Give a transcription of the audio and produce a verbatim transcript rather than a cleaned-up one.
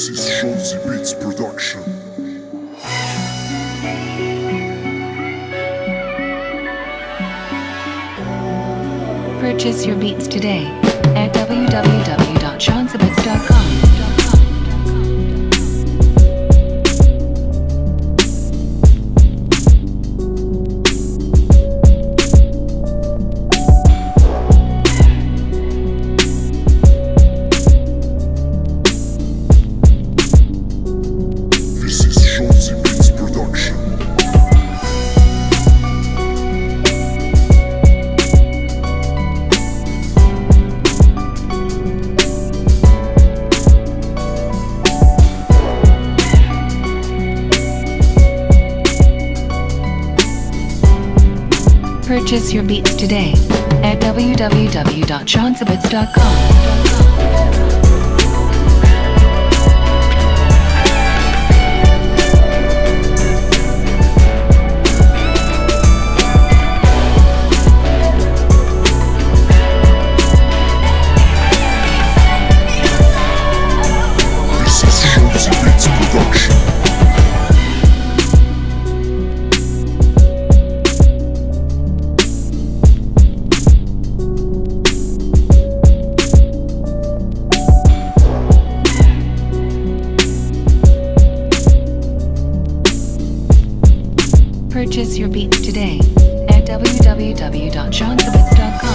This is Shonzy Beatz production. Purchase your beats today at w w w dot shonzy beatz dot com. Purchase your beats today at w w w dot shonzy beatz dot com. Purchase your beats today at w w w dot shonzy beatz dot com.